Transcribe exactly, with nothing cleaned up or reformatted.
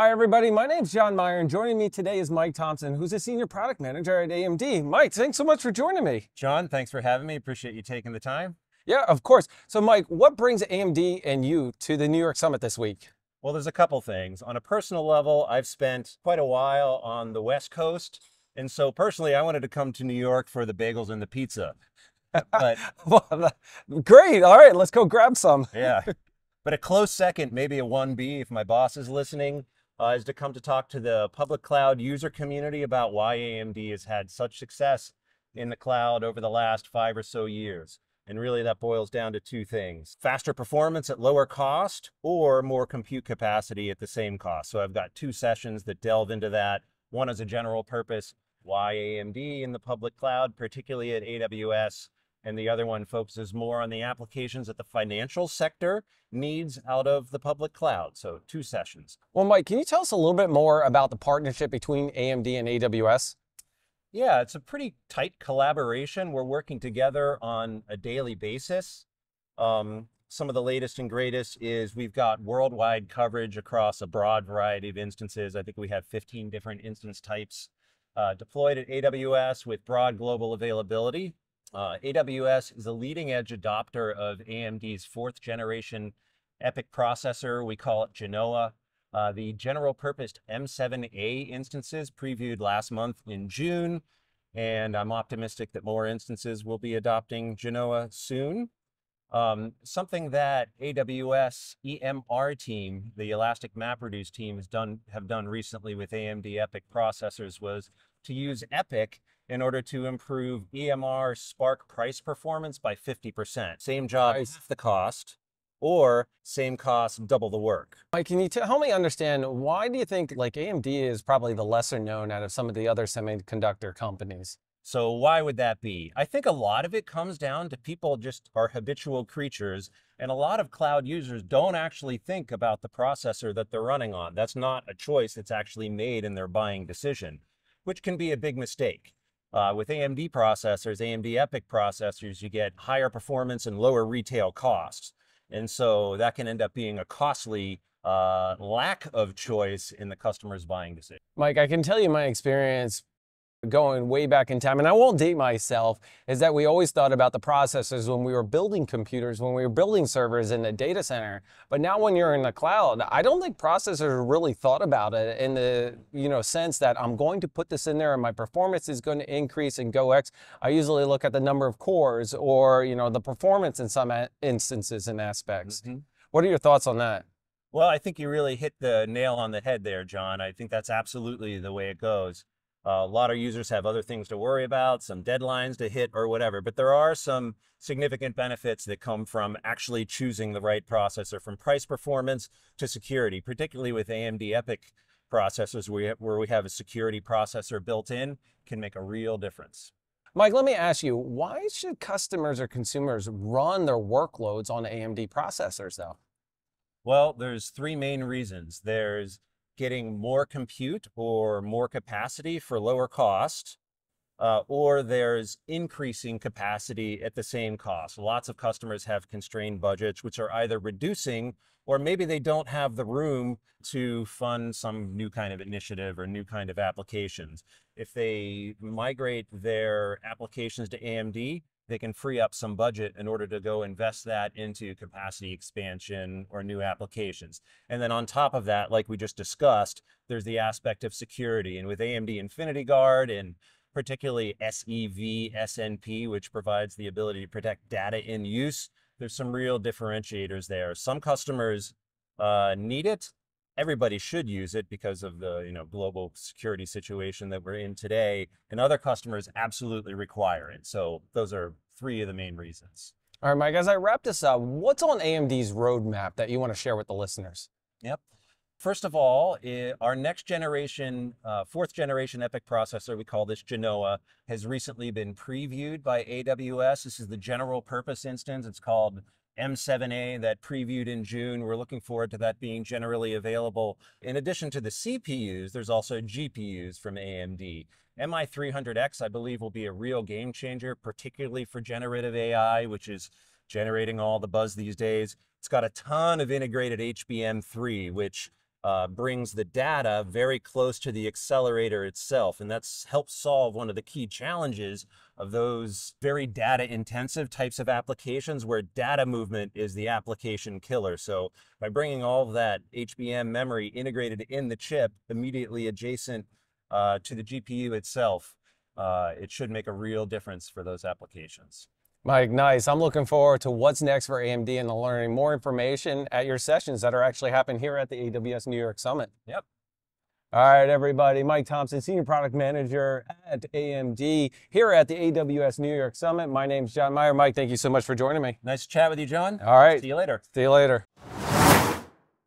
Hi everybody, my name's Jon Myer and joining me today is Mike Thompson, who's a senior product manager at A M D. Mike, thanks so much for joining me. Jon, thanks for having me. Appreciate you taking the time. Yeah, of course. So Mike, what brings A M D and you to the New York Summit this week? Well, there's a couple things. On a personal level, I've spent quite a while on the West Coast. And so personally, I wanted to come to New York for the bagels and the pizza. But well, great. All right, let's go grab some. Yeah. But a close second, maybe a one B if my boss is listening, uh, is to come to talk to the public cloud user community about why A M D has had such success in the cloud over the last five or so years. And really that boils down to two things: faster performance at lower cost, or more compute capacity at the same cost. So I've got two sessions that delve into that. One is a general purpose, why A M D in the public cloud, particularly at A W S, and the other one focuses more on the applications that the financial sector needs out of the public cloud. So two sessions. Well, Mike, can you tell us a little bit more about the partnership between A M D and A W S? Yeah, it's a pretty tight collaboration. We're working together on a daily basis. Um, some of the latest and greatest is we've got worldwide coverage across a broad variety of instances. I think we have fifteen different instance types uh, deployed at A W S with broad global availability. Uh, A W S is a leading edge adopter of A M D's fourth generation EPYC processor. We call it Genoa. Uh, the general purpose M seven A instances previewed last month in June, and I'm optimistic that more instances will be adopting Genoa soon. Um, something that A W S E M R team, the Elastic MapReduce team, has done, have done recently with A M D EPYC processors was to use EPYC in order to improve E M R Spark price performance by fifty percent. Same job, nice. Half the cost, or same cost, double the work. Mike, can you help me understand, why do you think like A M D is probably the lesser known out of some of the other semiconductor companies? So why would that be? I think a lot of it comes down to people just are habitual creatures, and a lot of cloud users don't actually think about the processor that they're running on. That's not a choice that's actually made in their buying decision, which can be a big mistake. Uh, with A M D processors, A M D EPYC processors, you get higher performance and lower retail costs. And so that can end up being a costly uh, lack of choice in the customer's buying decision. Mike, I can tell you my experience going way back in time, and I won't date myself, is that we always thought about the processors when we were building computers, when we were building servers in the data center. But now when you're in the cloud, I don't think processors are really thought about it in the you know sense that I'm going to put this in there and my performance is going to increase and go X. I usually look at the number of cores or you know the performance in some instances and aspects. Mm-hmm. What are your thoughts on that? Well, I think you really hit the nail on the head there, Jon. I think that's absolutely the way it goes. Uh, a lot of users have other things to worry about, some deadlines to hit or whatever, but there are some significant benefits that come from actually choosing the right processor, from price performance to security, particularly with A M D EPYC processors where we have a security processor built in, can make a real difference. Mike, let me ask you, why should customers or consumers run their workloads on A M D processors though? Well, there's three main reasons. There's getting more compute or more capacity for lower cost, uh, or there's increasing capacity at the same cost. Lots of customers have constrained budgets, which are either reducing, or maybe they don't have the room to fund some new kind of initiative or new kind of applications. If they migrate their applications to A M D, they can free up some budget in order to go invest that into capacity expansion or new applications. And then on top of that, like we just discussed, there's the aspect of security. And with A M D Infinity Guard and particularly S E V S N P, which provides the ability to protect data in use, there's some real differentiators there. Some customers uh, need it. Everybody should use it because of the you know global security situation that we're in today, and other customers absolutely require it. So those are three of the main reasons. All right, Mike, as I wrap this up, what's on A M D's roadmap that you want to share with the listeners? Yep. First of all, it, our next generation, uh, fourth generation EPYC processor, we call this Genoa, has recently been previewed by A W S. This is the general purpose instance. It's called M seven A, that previewed in June. We're looking forward to that being generally available. In addition to the C P Us, there's also G P Us from A M D. M I three hundred X, I believe, will be a real game changer, particularly for generative A I, which is generating all the buzz these days. It's got a ton of integrated H B M three, which uh, brings the data very close to the accelerator itself. And that's helped solve one of the key challenges of those very data intensive types of applications where data movement is the application killer. So by bringing all of that H B M memory integrated in the chip immediately adjacent uh, to the G P U itself, uh, it should make a real difference for those applications. Mike, nice. I'm looking forward to what's next for A M D and the learning more information at your sessions that are actually happening here at the A W S New York Summit. Yep. All right, everybody. Mike Thompson, Senior Product Manager at A M D here at the A W S New York Summit. My name's Jon Myer. Mike, thank you so much for joining me. Nice to chat with you, John. All right. See you later. See you later.